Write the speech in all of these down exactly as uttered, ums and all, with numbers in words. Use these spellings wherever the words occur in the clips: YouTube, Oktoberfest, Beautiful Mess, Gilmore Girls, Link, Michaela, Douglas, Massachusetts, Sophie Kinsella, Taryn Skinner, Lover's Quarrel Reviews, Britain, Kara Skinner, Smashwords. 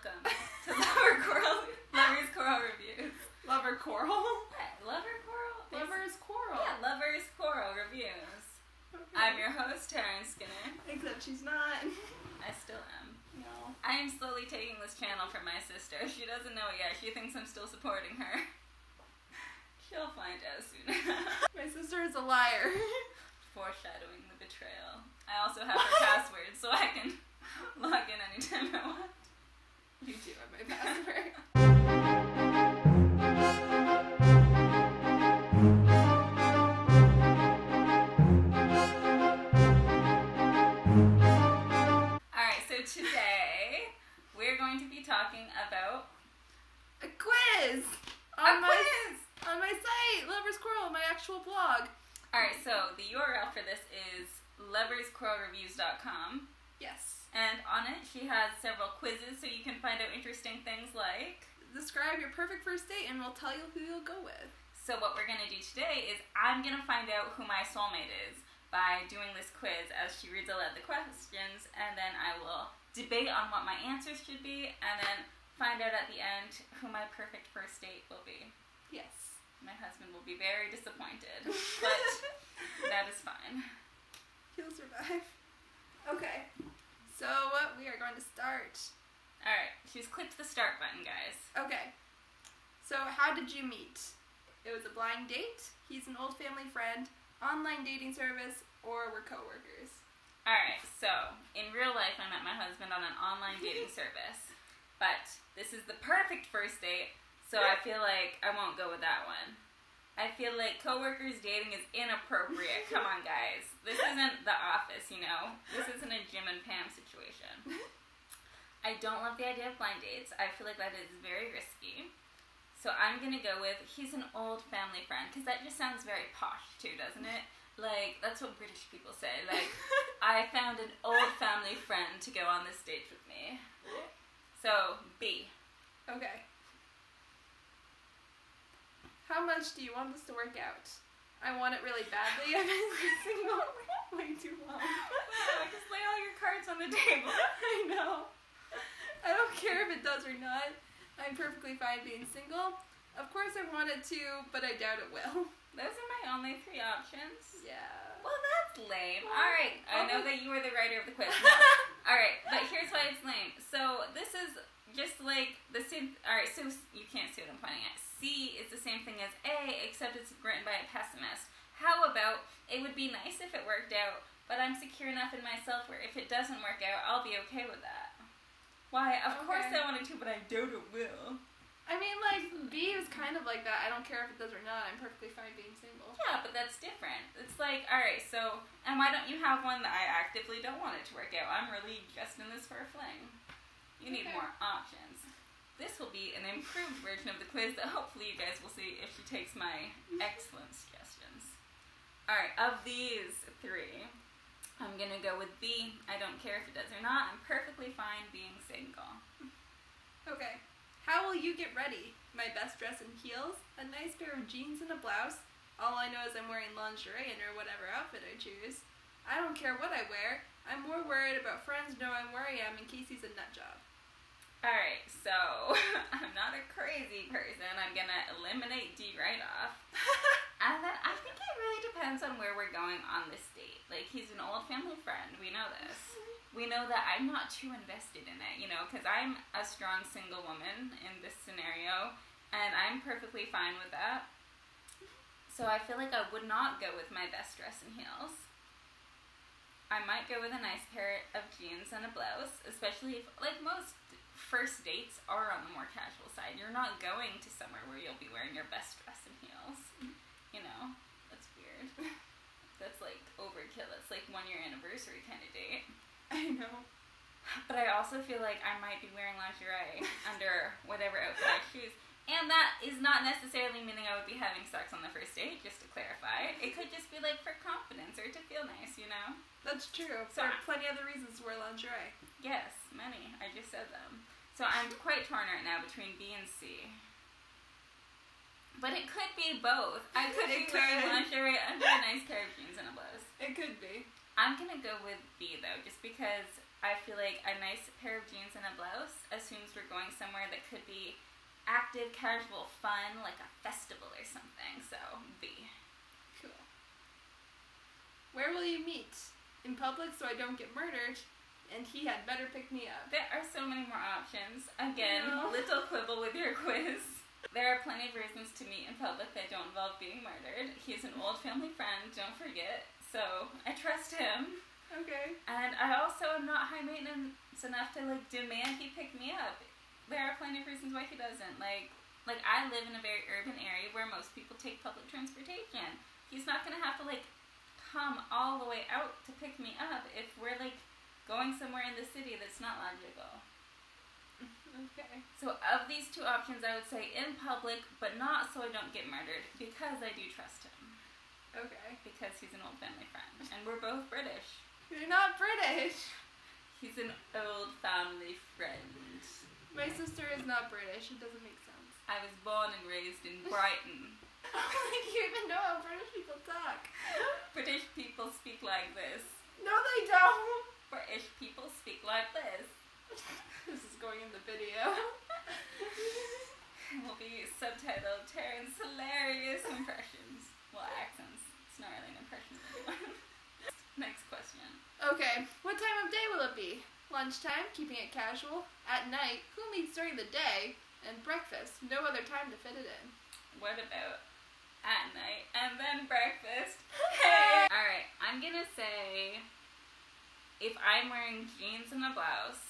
welcome to Lover's Quarrel, Lover's Quarrel Reviews. Lover Quarrel? What? Lover Quarrel? Lover's Quarrel. Yeah, Lover's Quarrel Reviews. Okay. I'm your host, Taryn Skinner. Except she's not. I still am. No. I am slowly taking this channel from my sister. She doesn't know it yet. She thinks I'm still supporting her. She'll find out soon enough. My sister is a liar. Foreshadowing the betrayal. I also have her password, so I can log in anytime I want. You do have my password. Alright, so today we're going to be talking about a quiz! On a my, quiz! On my site, Lover's Quarrel, my actual blog. Alright, so the U R L for this is lovers quarrel reviews dot com. Yes. And on it, she has several quizzes, so you can find out interesting things like... Describe your perfect first date, and we'll tell you who you'll go with. So what we're going to do today is I'm going to find out who my soulmate is by doing this quiz as she reads aloud the questions, and then I will debate on what my answers should be, and then find out at the end who my perfect first date will be. Yes. My husband will be very disappointed, but that is fine. He'll survive. Okay, so uh, we are going to start. Alright, she's clicked the start button, guys. Okay, so how did you meet? It was a blind date, he's an old family friend, online dating service, or we're co-workers. Alright, so in real life I met my husband on an online dating service, but this is the perfect first date. So I feel like I won't go with that one. I feel like coworkers dating is inappropriate. Come on, guys. This isn't The Office, you know? This isn't a Jim and Pam situation. I don't love the idea of blind dates. I feel like that is very risky. So I'm going to go with he's an old family friend, because that just sounds very posh, too, doesn't it? Like, that's what British people say. Like, I found an old family friend to go on this date with me. So, B. Okay. How much do you want this to work out? I want it really badly. I've been single way too long. Wow, just lay all your cards on the table. I know. I don't care if it does or not. I'm perfectly fine being single. Of course I want it to, but I doubt it will. Those are my only three options. Yeah. Well, that's lame. All right. I know that you were the writer of the quiz. No. All right, but here's why it's lame. So this is just like the same. All right, so you can't see what I'm pointing at. C is the same thing as A, except it's written by a pessimist. How about, it would be nice if it worked out, but I'm secure enough in myself where if it doesn't work out, I'll be okay with that. Why, of okay. course I wanted to, but I doubt it will. I mean, like, B is kind of like that. I don't care if it does or not. I'm perfectly fine being single. Yeah, but that's different. It's like, alright, so, and why don't you have one that I actively don't want it to work out? I'm really just in this for a fling. You need okay. more options. This will be an improved version of the quiz that hopefully you guys will see if she takes my excellent suggestions. Alright, of these three, I'm gonna go with B. I don't care if it does or not. I'm perfectly fine being single. Okay. How will you get ready? My best dress and heels, a nice pair of jeans and a blouse. All I know is I'm wearing lingerie under whatever outfit I choose. I don't care what I wear. I'm more worried about friends knowing where I am in case he's a nut job. Alright, so, I'm not a crazy person. I'm going to eliminate D right off. And then I think it really depends on where we're going on this date. Like, he's an old family friend. We know this. We know that I'm not too invested in it, you know, because I'm a strong single woman in this scenario. And I'm perfectly fine with that. So I feel like I would not go with my best dress and heels. I might go with a nice pair of jeans and a blouse, especially if, like, most... first dates are on the more casual side. You're not going to somewhere where you'll be wearing your best dress and heels. You know, that's weird. That's like overkill. That's like one year anniversary kind of date. I know. But I also feel like I might be wearing lingerie under whatever outfit I choose. And that is not necessarily meaning I would be having sex on the first date, just to clarify. It could just be like for confidence or to feel nice, you know? That's true. So there are plenty of other reasons to wear lingerie. Yes, many. I just said them. So I'm quite torn right now between B and C. But it could be both. I could be wearing lingerie under a nice pair of jeans and a blouse. It could be. I'm going to go with B, though, just because I feel like a nice pair of jeans and a blouse assumes we're going somewhere that could be active, casual, fun, like a festival or something. So, B. Cool. Where will you meet? In public so I don't get murdered, and he had better pick me up. There are so many more options. Again, no. Little quibble with your quiz. There are plenty of reasons to meet in public that don't involve being murdered. He's an old family friend, don't forget. So, I trust him. Okay. And I also am not high maintenance enough to, like, demand he pick me up. There are plenty of reasons why he doesn't. Like, like I live in a very urban area where most people take public transportation. He's not going to have to, like, come all the way out to pick me up if we're, like, going somewhere in the city that's not logical. Okay. So of these two options, I would say in public, but not so I don't get murdered, because I do trust him. Okay. Because he's an old family friend, and we're both British. You're not British! He's an old family friend. My sister is not British, it doesn't make sense. I was born and raised in Brighton. Like, you even know how British people talk. British people speak like this. No, they don't! British people speak like this. This is going in the video. It will be subtitled Taryn's Hilarious Impressions. Well, accents. It's not really an impression for anyone. Next question. Okay. What time of day will it be? Lunchtime, keeping it casual. At night, who meets during the day? And breakfast. No other time to fit it in. What about at night and then breakfast? Hey! Alright, I'm gonna say if I'm wearing jeans and a blouse,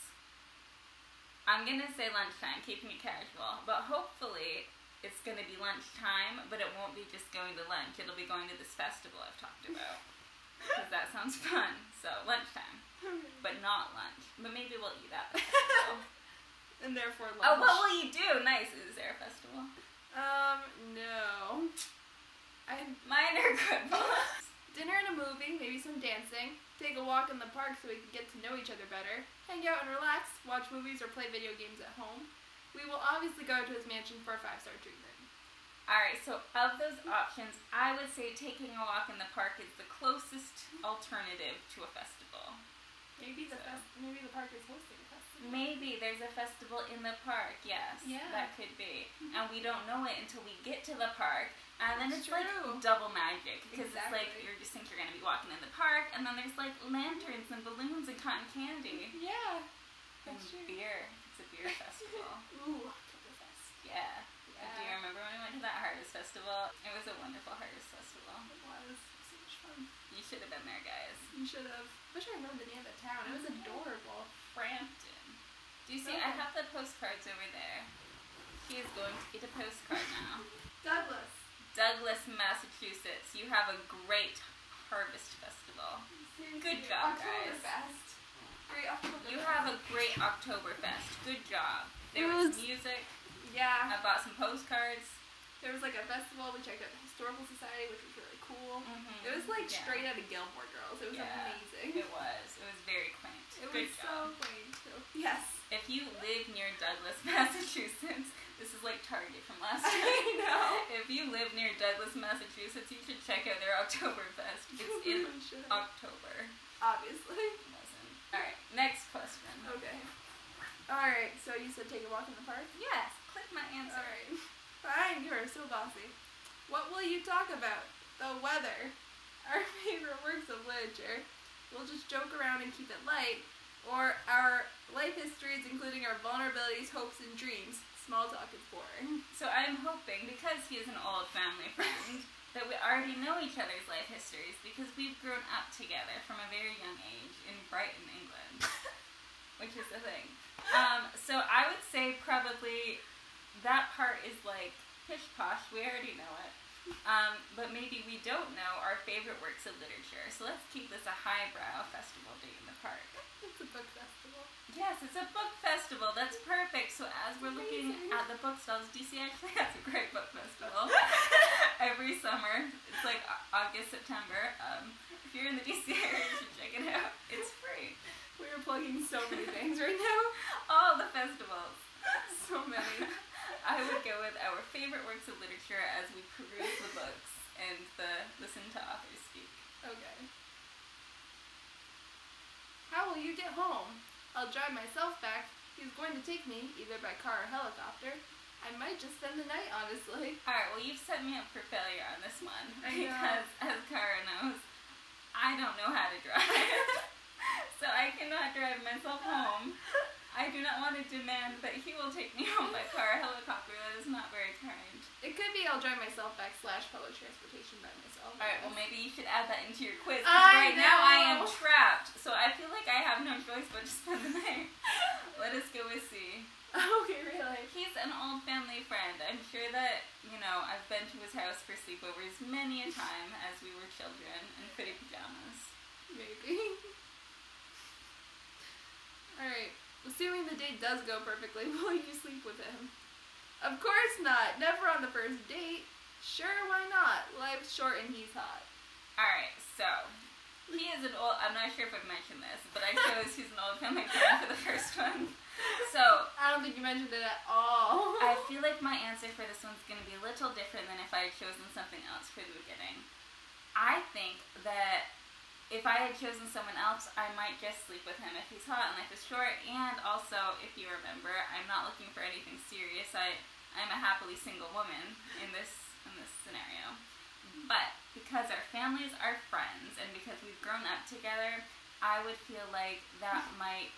I'm gonna say lunchtime, keeping it casual. But hopefully it's gonna be lunchtime, but it won't be just going to lunch. It'll be going to this festival I've talked about. Because that sounds fun. So, lunchtime. But not lunch. But maybe we'll eat at the festival. And therefore lunch. Oh, what will you do? Nice. Is there a festival? Um, no. I Mine are good ones. Dinner and a movie, maybe some dancing. Take a walk in the park so we can get to know each other better. Hang out and relax, watch movies or play video games at home. We will obviously go to his mansion for a five-star treatment. Alright, so of those options, I would say taking a walk in the park is the closest alternative to a festival. Maybe the, so. fest maybe the park is hosting a festival. Maybe there's a festival in the park, yes. Yeah. That could be. Mm-hmm. And we don't know it until we get to the park. And then That's it's true. like double magic. Because exactly. It's like you just think you're going to be walking in the park. And then there's like lanterns and balloons and cotton candy. Yeah. That's and true. beer. It's a beer festival. Ooh, Oktoberfest. Yeah. yeah. Do you remember when we went to that harvest festival? It was a wonderful harvest festival. It was. So much fun. You should have been there, guys. You should have. I wish I remember the name of the town. It was adorable. Frampton. Do you see? Okay. I have the postcards over there. He is going to get a postcard now. Douglas. Douglas, Massachusetts. You have a great harvest festival. Seriously. Good job, Oktoberfest. guys. Great Oktoberfest. You have a great Oktoberfest. Good job. There was, was music. Yeah. I bought some postcards. There was like a festival. We checked out the Historical Society, which was really cool. Mm-hmm. It was like yeah. straight out of Gilmore Girls. It was yeah, amazing. It was. It was very quaint. It Good was job. so quaint too. Yes. If you live near Douglas, Massachusetts, this is like Target from last year. I know. If you live near Douglas, Massachusetts, you should check out their Oktoberfest. It's in sure. October. Obviously. It wasn't. All right. Next question. Okay. All right. So you said take a walk in the park? Yes. Click my answer. All right. Fine, you are so bossy. What will you talk about? The weather. Our favorite works of literature. We'll just joke around and keep it light. Or our life histories, including our vulnerabilities, hopes, and dreams. Small talk is boring. So I'm hoping, because he is an old family friend, that we already know each other's life histories because we've grown up together from a very young age in Brighton, England. Which is the thing. Um, so I would say probably... That part is like, pish-posh, we already know it. Um, but maybe we don't know our favorite works of literature, so let's keep this a highbrow festival day in the park. It's a book festival. Yes, it's a book festival, that's perfect. So as we're looking at the bookstalls, D C actually has a great book festival every summer. It's like August, September. Um, if you're in the D C area, you should check it out. It's free. We're plugging so many things right now. All the festivals. So many. I would go with our favorite works of literature as we peruse the books and the listen to authors speak. Okay. How will you get home. I'll drive myself back. He's going to take me, either by car or helicopter. I might just spend the night, honestly. Alright, well, you've set me up for failure on this one. I know. Because, as Kara knows, I don't know how to drive. So I cannot drive myself home. I do not want to demand that he will take me home by car or helicopter. That is not very kind. It could be I'll drive myself back slash public transportation by myself. Alright, well, maybe you should add that into your quiz. Right know. Now I am trapped, so I feel like I have no choice but to spend the night. Let us go with C. Okay, really? He's an old family friend. I'm sure that, you know, I've been to his house for sleepovers many a time as we were children in pretty pajamas. Maybe. Alright, assuming the date does go perfectly, will you sleep with him? Of course not! Never on the first date! Sure, why not? Life's short and he's hot. Alright, so... He is an old, I'm not sure if I've mentioned this, but I chose he's an old family friend for the first one. So I don't think you mentioned it at all. I feel like my answer for this one's going to be a little different than if I had chosen something else for the beginning. I think that if I had chosen someone else, I might just sleep with him if he's hot and life is short. And also, if you remember, I'm not looking for anything serious. I, I'm a happily single woman in this in this scenario. But because our families are friends and because we've grown up together, I would feel like that might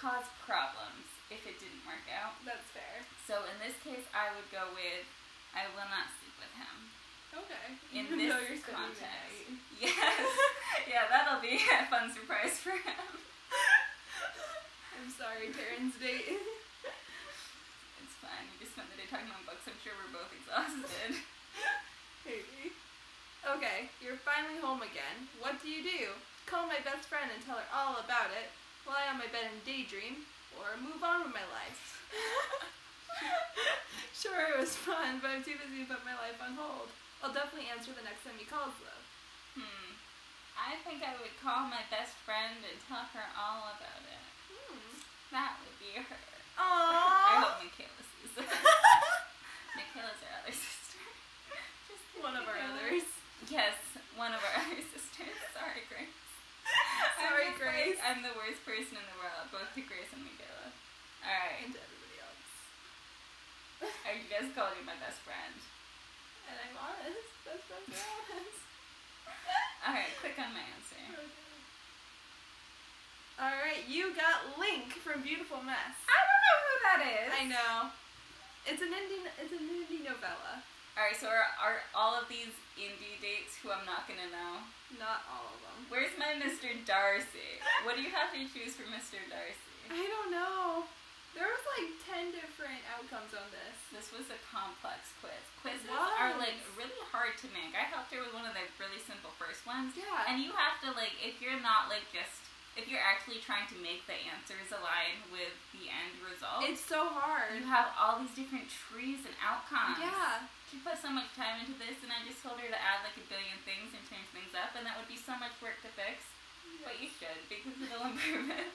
cause problems if it didn't work out. That's fair. So in this case, I would go with I will not sleep with him. Okay. In Even this you're context. Yes. Yeah, that'll be a fun surprise for him. I'm sorry, Taryn's date. It's fine. We just spent the day talking about books. I'm sure we're both exhausted. Okay, you're finally home again. What do you do? Call my best friend and tell her all about it, lie on my bed and daydream, or move on with my life. Sure, it was fun, but I'm too busy to put my life on hold. I'll definitely answer the next time he calls, though. Hmm. I think I would call my best friend and tell her all about it. Hmm. That would be her. Aww. I hope Michaela sees it. Michaela's our other sister. Just one of our others. Yes, one of our other sisters. Sorry, Grace. Sorry, I'm Grace. Like, I'm the worst person in the world, both to Grace and Michaela. Alright. And to everybody else. Alright, you guys called me my best friend. And I'm honest. Best friend, you're honest. Alright, click on my answer. Okay. Alright, you got Link from Beautiful Mess. I don't know who that is. I know. It's an indie, it's an indie novella. Alright, so are, are all of these indie dates who I'm not gonna know? Not all of them. Where's my Mister Darcy? What do you have to choose for Mister Darcy? I don't know. There was like ten different outcomes on this. This was a complex quiz. Quizzes are like really hard to make. I helped her with one of the really simple first ones. Yeah. And you have to like, if you're not like just, if you're actually trying to make the answers align with the end result. It's so hard. You have all these different trees and outcomes. Yeah. She put so much time into this, and I just told her to add like a billion things and change things up, and that would be so much work to fix. Yeah. But you should, because it'll improve it.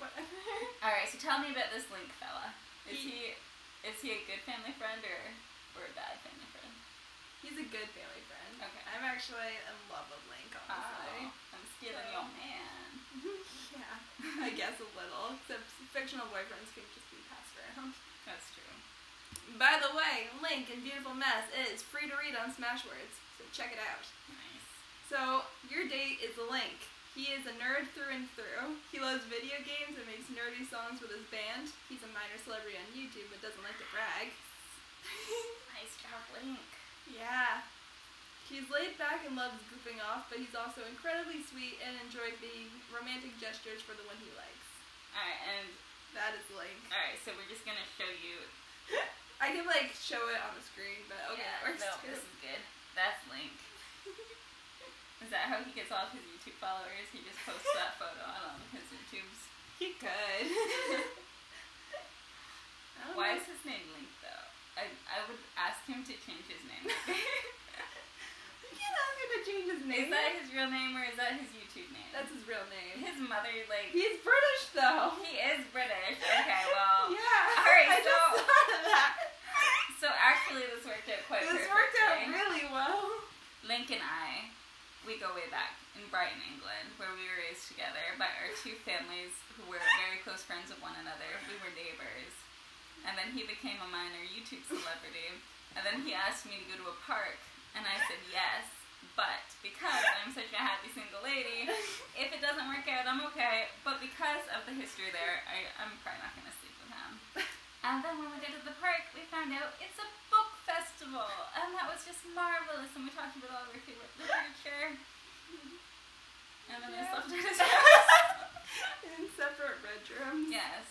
Whatever. Alright, so tell me about this Link fella. Is he, he is he a good family friend or, or a bad family friend? He's a good family friend. Okay. I'm actually in love with Link, honestly. Oh, I'm stealing so. Your man. Yeah, I guess a little. Except fictional boyfriends can just be passed around. That's true. By the way, Link in Beautiful Mess is free to read on Smashwords, so check it out. Nice. So, your date is Link. He is a nerd through and through. He loves video games and makes nerdy songs with his band. He's a minor celebrity on YouTube but doesn't like to brag. Nice job, Link. Yeah. He's laid back and loves goofing off, but he's also incredibly sweet and enjoys the romantic gestures for the one he likes. Alright, and... That is Link. Alright, so we're just gonna show you... I can like show it on the screen, but okay, yeah, that works no, too. This is good. That's Link. Is that how he gets all of his YouTube followers? He just posts that photo on all of his YouTubes. He could. Why know. Is his name Link though? I I would ask him to change his name. You can't ask him to change his name. Is that his real name or is that his YouTube name? That's his real name. His mother like he's British though. He is British. Okay, well. Yeah. All right, I so. Just thought of that. So actually this worked out quite perfectly. This worked out really well. Link and I, we go way back in Brighton, England, where we were raised together by our two families who were very close friends of one another. We were neighbors. And then he became a minor YouTube celebrity. And then he asked me to go to a park. And I said yes. But because I'm such a happy single lady, if it doesn't work out, I'm okay. But because of the history there, I, I'm probably not going to sleep with him. And then when we did it at the park, we found out it's a book festival. And that was just marvelous. And we talked about all of our favorite literature. And then yeah. I slept at his house. In separate bedrooms. Yes.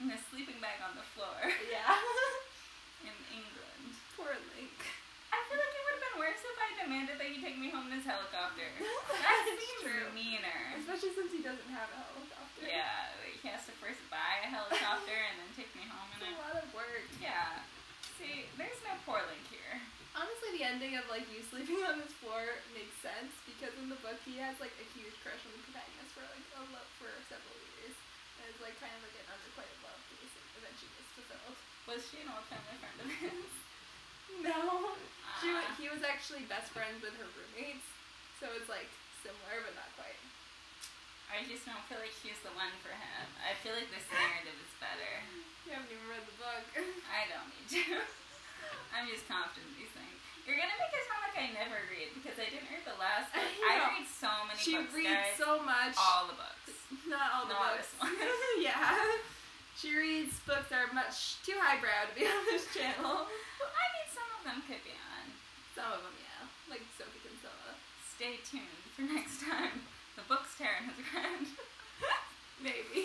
And a sleeping bag on the floor. Yeah. In England. Poor Link. I feel like it would have been worse if I demanded that he take me home in his helicopter. That seems meaner. Especially since he doesn't have a helicopter. Yeah. He has to first buy a helicopter and then take me home in it. It's a lot of work. Yeah. See, there's no poor Link here. Honestly, the ending of, like, you sleeping on his floor makes sense, because in the book he has, like, a huge crush on the protagonist for, like, a love for several years. And it's, like, kind of, like, an unrequited love that eventually gets fulfilled. Was she an old family friend of his? No. Ah. She, he was actually best friends with her roommates, so it's, like, similar, but not quite. I just don't feel like she's the one for him. I feel like this narrative is better. You haven't even read the book. I don't need to. I'm just confident in these things. You're going to make it sound like I never read, because I didn't read the last book. I, I read so many she books, She reads guys. so much. All the books. Not all the Not books. This one. Yeah. She reads books that are much too highbrow to be on this channel. Well, I mean, some of them could be on. Some of them, yeah. Like Sophie Kinsella. Stay tuned for next time. The books Taryn has read. Maybe.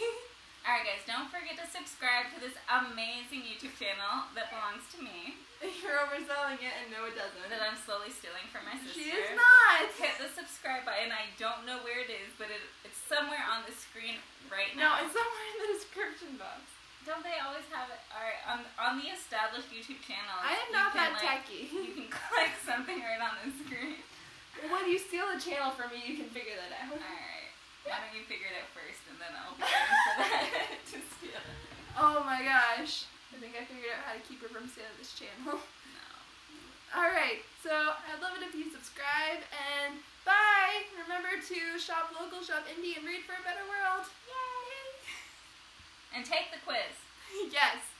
Alright guys, don't forget to subscribe to this amazing YouTube channel that belongs to me. You're overselling it, and no it doesn't. That I'm slowly stealing from my sister. She is not! Hit the subscribe button. I don't know where it is, but it, it's somewhere on the screen right now. No, it's somewhere in the description box. Don't they always have it? Alright, on, on the established YouTube channel. I am not that like, techie. You can click something right on the screen. Well, when you steal a channel from me, you can figure that out. Alright. Why don't you figure it out first, and then I'll be ready for that to steal it. Oh my gosh. I think I figured out how to keep her from stealing this channel. No. Alright, so I'd love it if you subscribe, and bye! Remember to shop local, shop indie, and read for a better world. Yay! And take the quiz. Yes.